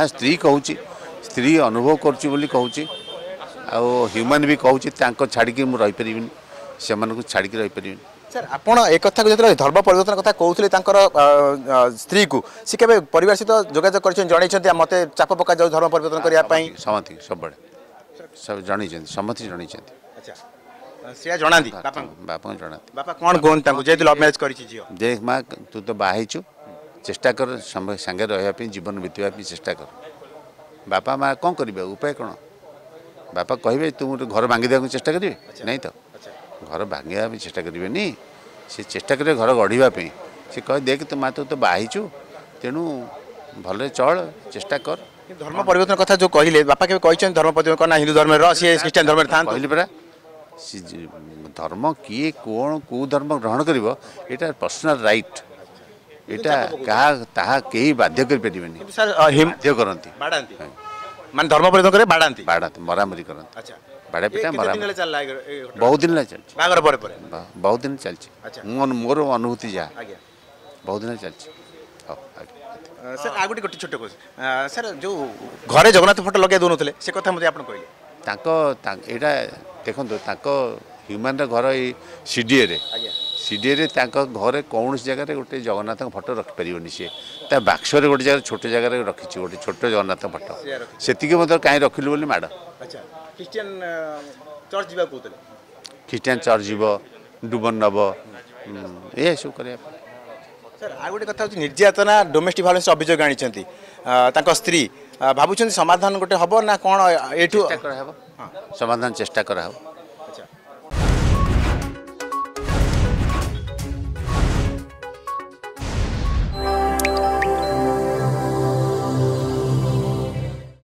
स्त्री कहूँ स्त्री अनुभव करुँ ह्यूमन भी कहूँ छाड़ी मुझे रहीपरि से छाड़ी रहीपरि सर आप एक कथा जो धर्म परिवर्तन कथा कहते स्त्री को सी के परिवार सहित जोगाजोग कर मत चाप पक जाऊ धर्म परिवर्तन करने समति सब जन समति जन अच्छा जना बापा जना बापा कौन कहते लव मैरेज कर देख माँ तू तो बाहु चेष्टा कर सांगे रहा जीवन बीतवाई चेष्टा कर बापा माँ कौन कर उपाय कौन बापा कहे तुम घर भांगी देवाक चेष्टा करें नहीं तो घर भांगा चेष्टा करेंगे सी चेष्टा करें घर गढ़ापी सी कह देख तो माँ तू तो बाहु तेणु भले चल चेष्टा कर धर्म परिवर्तन कथा जो कहले बापा के धर्म परिवर्तन करना हिंदू धर्म रे ख्रीस्टान धर्म कहली परा धर्म किए कौन कौ धर्म ग्रहण कर ये पर्सनाल राइट कहीं बाध्य मान धर्म परिवर्तन मरामरी करते बहुत दिन बहुत दिन चलती मोर अनुभूति जहाँ बहुत दिन चलती सर आगे गोटे छोटे क्वेश्चन सर जो घरे जगन्नाथ फोटो लगे दो नथिले से कथा मते आपन कहले ताको एटा देखंतो ताको ह्यूमन रे घर ए सीडीए रे आज्ञा सीडीए रे ताको घरे कोनस जगह रे गोटे जगन्नाथ फोटो रख परियोनी से ता बाक्स रे गोटे जगह छोटे जगह रे रखिची गोटे छोटे जगन्नाथ फोटो सेति के मतलब काई रखिलु बोली माडा अच्छा क्रिश्चियन चर्च जीवा कहतले क्रिश्चियन चर्च जीव डुबन नब ए सब करे सर आ गोटे कथा निर्यातना डोमेस्टिक वायलेंस अभियोग आनी स्त्री भावुं समाधान गोटे हम ना कौन ये समाधान चेष्टा करा